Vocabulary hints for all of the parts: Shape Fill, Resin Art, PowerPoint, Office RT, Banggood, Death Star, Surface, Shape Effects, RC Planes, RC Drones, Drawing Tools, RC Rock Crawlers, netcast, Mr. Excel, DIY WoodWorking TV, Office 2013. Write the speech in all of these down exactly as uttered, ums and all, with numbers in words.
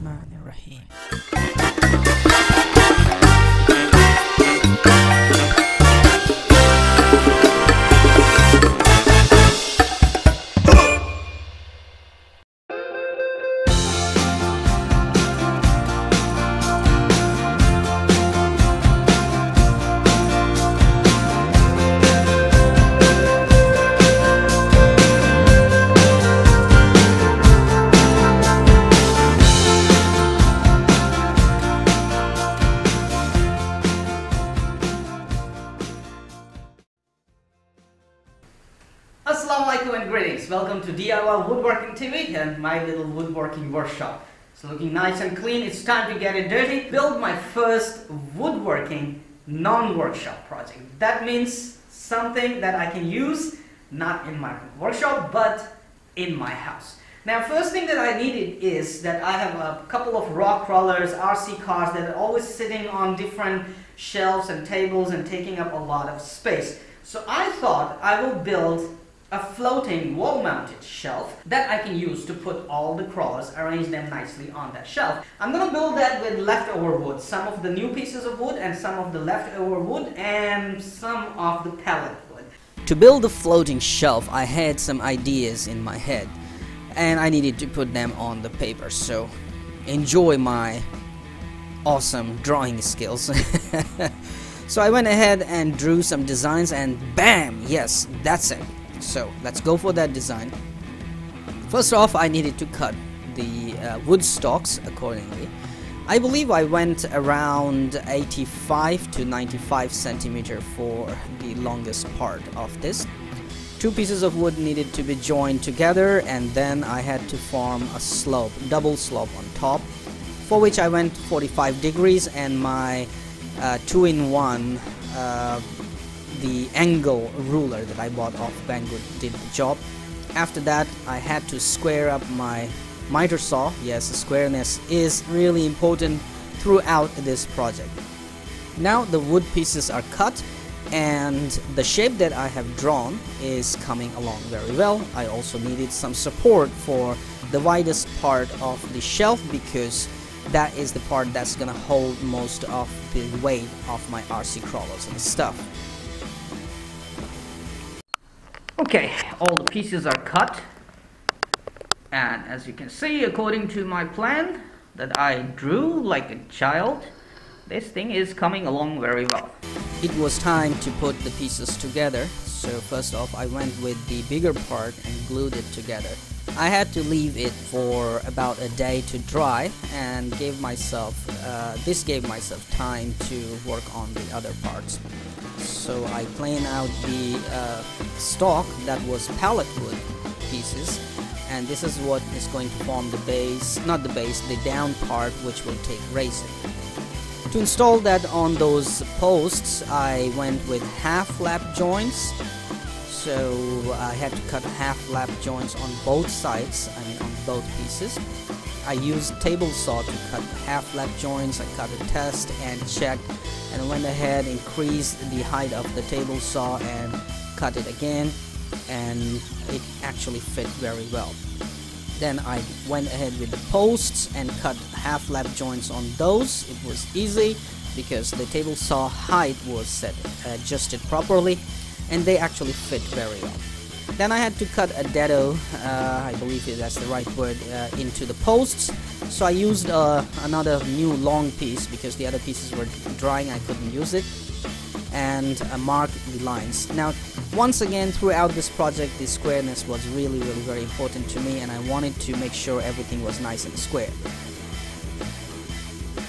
Bismillahirrahmanirrahim. Assalamualaikum and greetings. Welcome to D I Y WoodWorking T V and my little woodworking workshop. It's looking nice and clean. It's time to get it dirty. Build my first woodworking non-workshop project. That means something that I can use not in my workshop but in my house. Now, first thing that I needed is that I have a couple of rock crawlers, R C cars that are always sitting on different shelves and tables and taking up a lot of space. So I thought I will build a floating wall-mounted shelf that I can use to put all the crawlers, arrange them nicely on that shelf. I'm gonna build that with leftover wood, some of the new pieces of wood and some of the leftover wood and some of the pallet wood. To build the floating shelf, I had some ideas in my head and I needed to put them on the paper, so enjoy my awesome drawing skills. So I went ahead and drew some designs and bam! Yes, that's it. So let's go for that design. First off, I needed to cut the uh, wood stalks accordingly. I believe I went around eighty-five to ninety-five centimeter for the longest part of this. Two pieces of wood needed to be joined together and then I had to form a slope, double slope on top, for which I went forty-five degrees and my uh, two in one uh, the angle ruler that I bought off Banggood did the job. After that, I had to square up my miter saw. Yes, squareness is really important throughout this project. Now the wood pieces are cut and the shape that I have drawn is coming along very well. I also needed some support for the widest part of the shelf because that is the part that's gonna hold most of the weight of my R C crawlers and stuff. Okay, all the pieces are cut and as you can see, according to my plan that I drew like a child, this thing is coming along very well. It was time to put the pieces together, so first off I went with the bigger part and glued it together. I had to leave it for about a day to dry and gave myself, uh, this gave myself time to work on the other parts. So I plane out the uh, stalk that was pallet wood pieces, and this is what is going to form the base, not the base, the down part, which will take resin. To install that on those posts, I went with half lap joints. So I had to cut half lap joints on both sides, I mean on both pieces. I used table saw to cut half lap joints. I cut a test and checked and went ahead, increased the height of the table saw and cut it again, and it actually fit very well. Then I went ahead with the posts and cut half lap joints on those. It was easy because the table saw height was set, adjusted properly, and they actually fit very well. Then I had to cut a dado, uh, I believe that's the right word, uh, into the posts. So I used uh, another new long piece because the other pieces were drying, I couldn't use it. And uh, mark the lines. Now, once again, throughout this project, the squareness was really, really very important to me and I wanted to make sure everything was nice and square.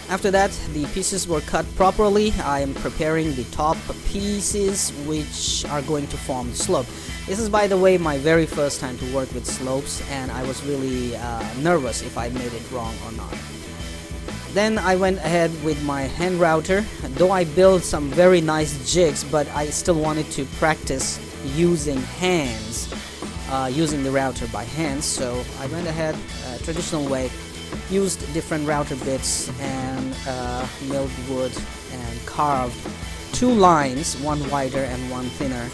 After that, the pieces were cut properly. I am preparing the top pieces which are going to form the slope. This is, by the way, my very first time to work with slopes and I was really uh, nervous if I made it wrong or not. Then I went ahead with my hand router. Though I built some very nice jigs, but I still wanted to practice using hands, uh, using the router by hand, so I went ahead uh, traditional way, used different router bits and uh, milled wood and carved two lines, one wider and one thinner,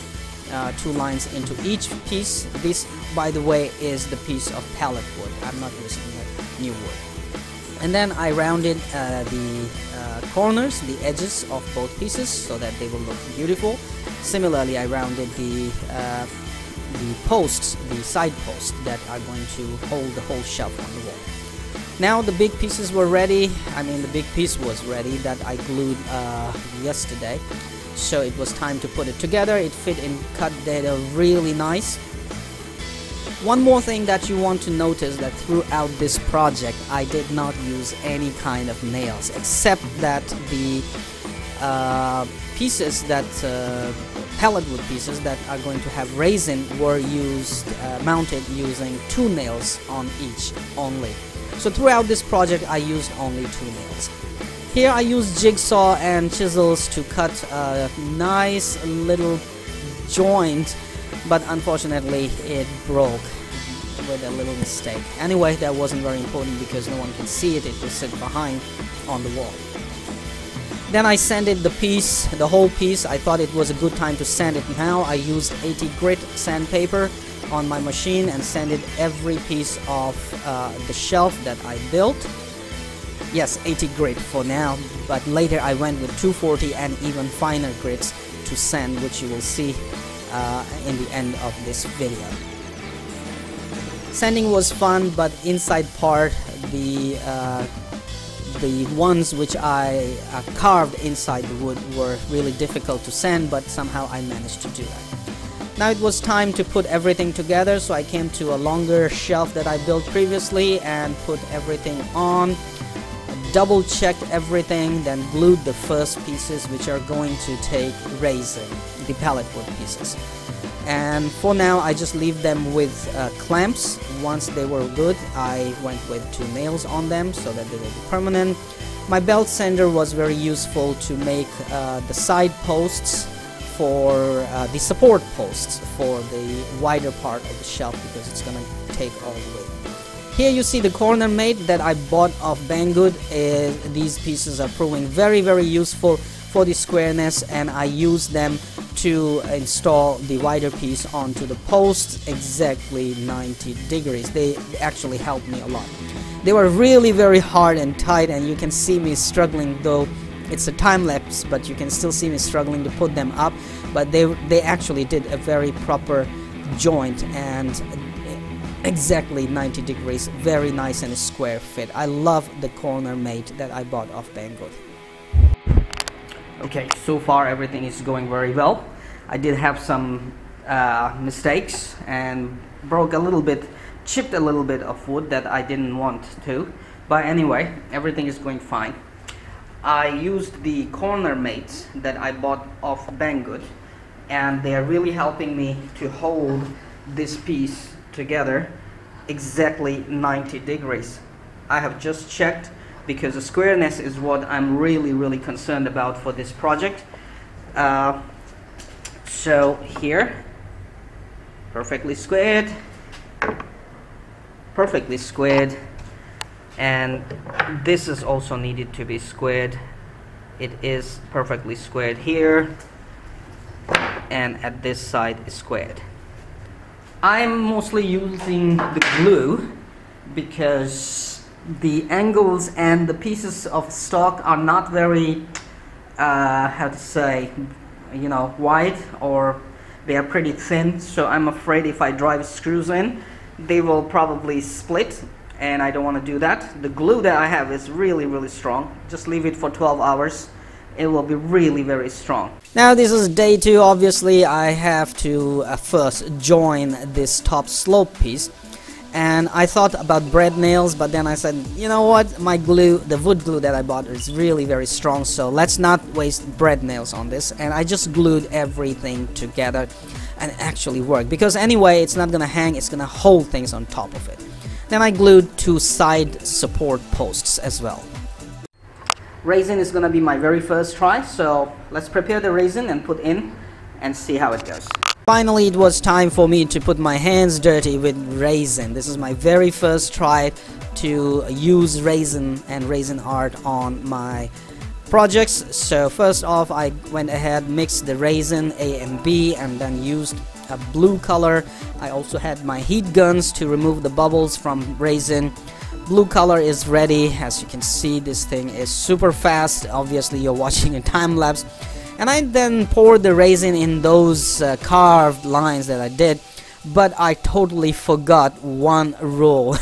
uh, two lines into each piece. This, by the way, is the piece of pallet wood. I'm not using new wood. and then I rounded uh, the uh, corners, the edges of both pieces so that they will look beautiful. Similarly, I rounded the uh, the posts, the side posts that are going to hold the whole shelf on the wall. Now the big pieces were ready. I mean, the big piece was ready that I glued uh, yesterday. So it was time to put it together. It fit in cut data really nice. One more thing that you want to notice that throughout this project I did not use any kind of nails, except that the uh, pieces that uh, pellet wood pieces that are going to have resin were used uh, mounted using two nails on each only. So throughout this project I used only two nails. Here I used jigsaw and chisels to cut a nice little joint, but unfortunately it broke with a little mistake. Anyway, that wasn't very important because no one can see it, it will sit behind on the wall. Then I sanded the piece, the whole piece. I thought it was a good time to sand it now. I used eighty grit sandpaper on my machine and sanded every piece of uh, the shelf that I built. Yes, eighty grit for now, but later I went with two forty and even finer grits to sand, which you will see uh, in the end of this video. Sanding was fun, but inside part, the uh, the ones which I uh, carved inside the wood were really difficult to sand, but somehow I managed to do that. Now it was time to put everything together, so I came to a longer shelf that I built previously and put everything on. Double checked everything, then glued the first pieces which are going to take resin, the pallet wood pieces. And for now I just leave them with uh, clamps. Once they were good, I went with two nails on them so that they will be permanent. My belt sander was very useful to make uh, the side posts for uh, the support posts for the wider part of the shelf, because it's going to take all the way. Here you see the corner mate that I bought off Banggood. Uh, these pieces are proving very very useful for the squareness, and I use them to install the wider piece onto the posts exactly ninety degrees. They actually helped me a lot. They were really very hard and tight, and you can see me struggling, though it's a time lapse, but you can still see me struggling to put them up. But they, they actually did a very proper joint and exactly ninety degrees, very nice and a square fit. I love the corner mate that I bought off Banggood. Okay, so far everything is going very well. I did have some uh, mistakes and broke a little bit, chipped a little bit of wood that I didn't want to. But anyway, everything is going fine. I used the corner mates that I bought off Banggood, and they are really helping me to hold this piece together exactly ninety degrees. I have just checked, because the squareness is what I'm really really concerned about for this project. Uh, so here, perfectly squared, perfectly squared, and this is also needed to be squared. It is perfectly squared here, and at this side is squared. I'm mostly using the glue because the angles and the pieces of stock are not very, uh, how to say, you know, wide, or they are pretty thin. So I'm afraid if I drive screws in, they will probably split, and I don't want to do that. The glue that I have is really, really strong. Just leave it for twelve hours. It will be really very strong. Now this is day two. Obviously I have to uh, first join this top slope piece, and I thought about bread nails, but then I said, you know what, my glue, the wood glue that I bought, is really very strong, so let's not waste bread nails on this. And I just glued everything together, and it actually worked, because anyway it's not gonna hang, it's gonna hold things on top of it. Then I glued two side support posts as well. Resin is going to be my very first try, so let's prepare the resin and put in and see how it goes. Finally, it was time for me to put my hands dirty with resin. This is my very first try to use resin and resin art on my projects. So first off, I went ahead, mixed the resin A and B, and then used a blue color. I also had my heat guns to remove the bubbles from resin. blue color is ready. As you can see, this thing is super fast. Obviously you're watching a time lapse. And I then poured the resin in those uh, carved lines that I did, but I totally forgot one rule.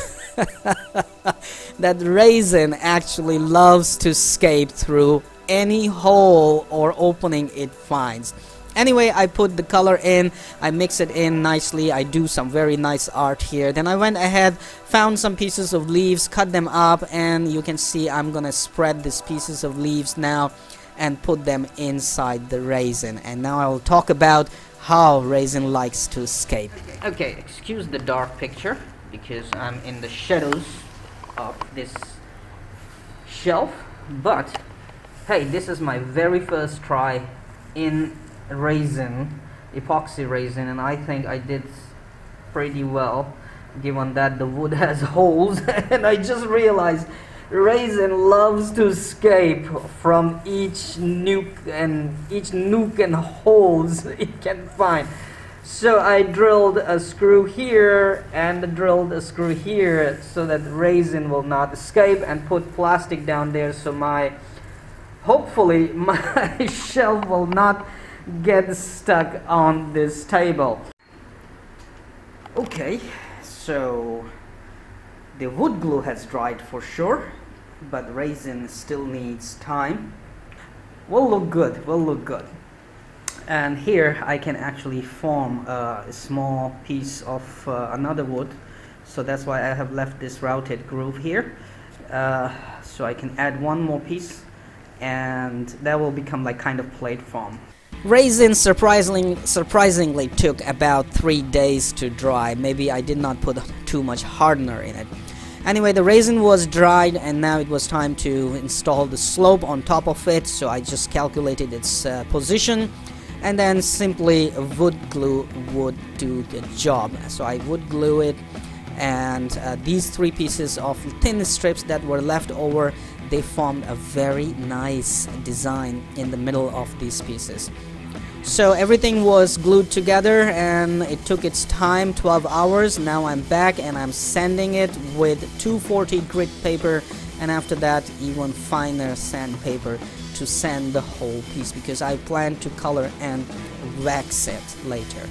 That resin actually loves to escape through any hole or opening it finds. Anyway, I put the color in, I mix it in nicely, I do some very nice art here. Then I went ahead, found some pieces of leaves, cut them up, and you can see I'm gonna spread these pieces of leaves now and put them inside the resin. And now I will talk about how resin likes to escape. Okay, excuse the dark picture because I'm in the shadows of this shelf, but hey, this is my very first try in resin, epoxy resin, and I think I did pretty well given that the wood has holes. And I just realized resin loves to escape from each nuke and each nook and holes it can find. So I drilled a screw here and drilled a screw here so that resin will not escape, and put plastic down there so my, hopefully my shelf will not get stuck on this table. Okay, so the wood glue has dried for sure, but resin still needs time. Will look good, will look good. And here I can actually form a small piece of uh, another wood, so that's why I have left this routed groove here, uh, so I can add one more piece and that will become like kind of plate form. Resin surprisingly, surprisingly took about three days to dry. Maybe I did not put too much hardener in it. Anyway, the resin was dried and now it was time to install the slope on top of it. So I just calculated its uh, position and then simply wood glue would do the job. So I would glue it, and uh, these three pieces of thin strips that were left over, they formed a very nice design in the middle of these pieces. So everything was glued together and it took its time, twelve hours. Now I'm back and I'm sanding it with two forty grit paper, and after that even finer sandpaper to sand the whole piece because I plan to color and wax it later.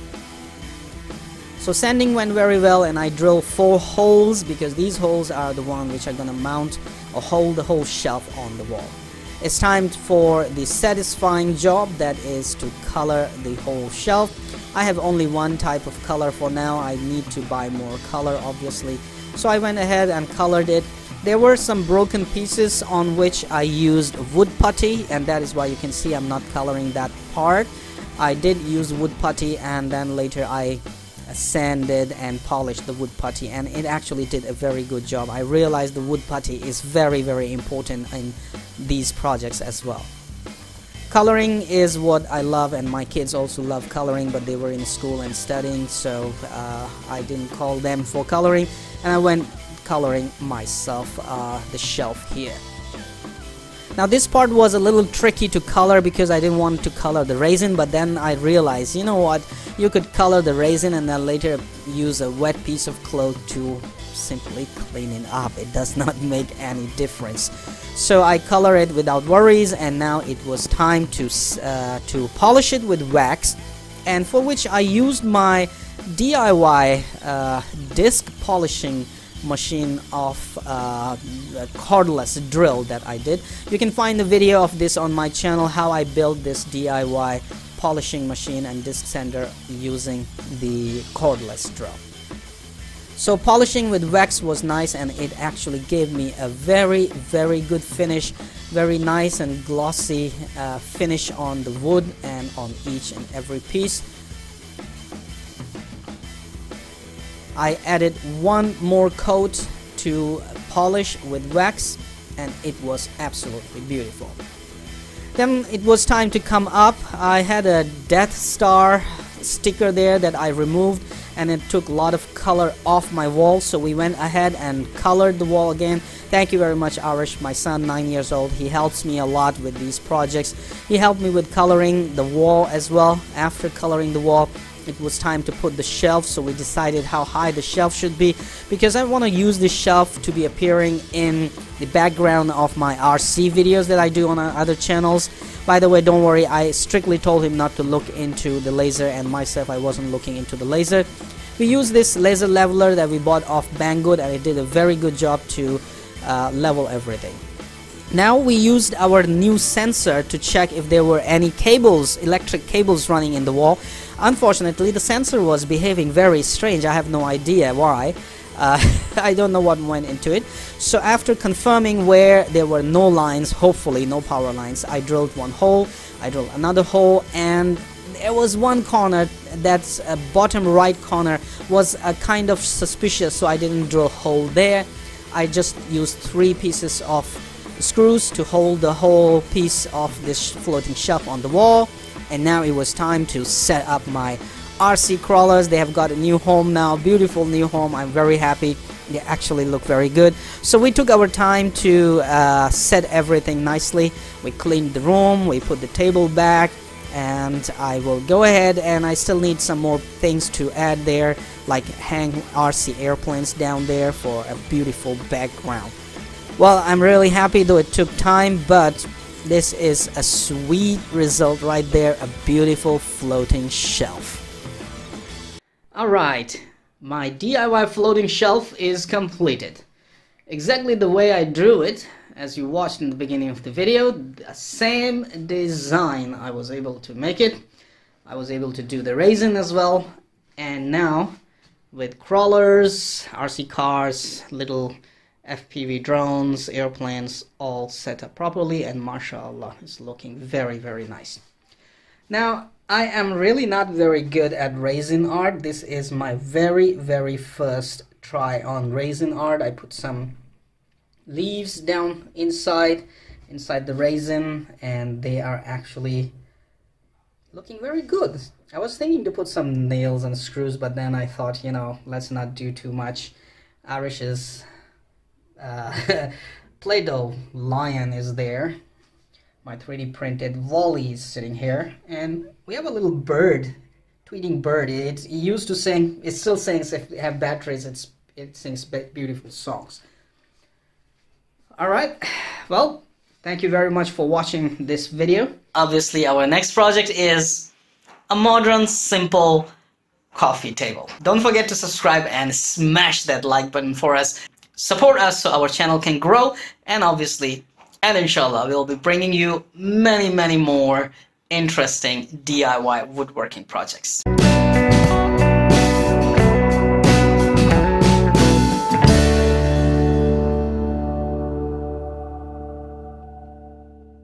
So sanding went very well, and I drilled four holes because these holes are the ones which are gonna mount or hold the whole shelf on the wall. It's time for the satisfying job, that is to color the whole shelf. I have only one type of color for now. I need to buy more color obviously. So I went ahead and colored it. There were some broken pieces on which I used wood putty, and that is why you can see I'm not coloring that part. I did use wood putty, and then later I sanded and polished the wood putty, and it actually did a very good job. I realized the wood putty is very very important in these projects as well. Coloring is what I love, and my kids also love coloring, but they were in school and studying, so uh, I didn't call them for coloring, and I went coloring myself uh, the shelf here. Now this part was a little tricky to color because I didn't want to color the resin, but then I realized, you know what, you could color the resin and then later use a wet piece of cloth to simply clean it up. It does not make any difference. So I color it without worries, and now it was time to, uh, to polish it with wax, and for which I used my D I Y uh, disc polishing machine of uh, cordless drill that I did. You can find the video of this on my channel, how I built this D I Y polishing machine and disc sander using the cordless drill. So polishing with wax was nice, and it actually gave me a very very good finish, very nice and glossy uh, finish on the wood and on each and every piece. I added one more coat to polish with wax, and it was absolutely beautiful. Then it was time to come up. I had a Death Star sticker there that I removed, and it took a lot of color off my wall, so we went ahead and colored the wall again. Thank you very much Arish, my son, nine years old. He helps me a lot with these projects. He helped me with coloring the wall as well. After coloring the wall, it was time to put the shelf, so we decided how high the shelf should be, because I want to use this shelf to be appearing in the background of my R C videos that I do on other channels. By the way, don't worry, I strictly told him not to look into the laser, and myself, I wasn't looking into the laser. We used this laser leveler that we bought off Banggood, and it did a very good job to uh, level everything. Now we used our new sensor to check if there were any cables, electric cables running in the wall. Unfortunately, the sensor was behaving very strange. I have no idea why. Uh, I don't know what went into it. So after confirming where there were no lines, hopefully no power lines, I drilled one hole, I drilled another hole, and there was one corner, that's a bottom right corner, was a kind of suspicious, so I didn't drill a hole there. I just used three pieces of screws to hold the whole piece of this floating shelf on the wall, and now it was time to set up my R C crawlers. They have got a new home now, beautiful new home. I'm very happy. They actually look very good. So we took our time to uh, set everything nicely. We cleaned the room, we put the table back, and I will go ahead, and I still need some more things to add there, like hang R C airplanes down there for a beautiful background. Well, I'm really happy, though it took time, but this is a sweet result right there, a beautiful floating shelf. Alright, my D I Y floating shelf is completed. Exactly the way I drew it, as you watched in the beginning of the video, the same design I was able to make it. I was able to do the raisin as well, and now with crawlers, R C cars, little F P V drones, airplanes, all set up properly, and mashallah, it's looking very, very nice. Now, I am really not very good at resin art. This is my very, very first try on resin art. I put some leaves down inside, inside the resin, and they are actually looking very good. I was thinking to put some nails and screws, but then I thought, you know, let's not do too much. Irish's uh, Play-Doh lion is there. My three D printed volley is sitting here, and we have a little bird, tweeting bird. It, it used to sing, it still sings, if they have batteries, it's, it sings beautiful songs. Alright, well, thank you very much for watching this video. Obviously, our next project is a modern, simple coffee table. Don't forget to subscribe and smash that like button for us. Support us so our channel can grow, and obviously, and inshallah, we'll be bringing you many, many more interesting D I Y woodworking projects.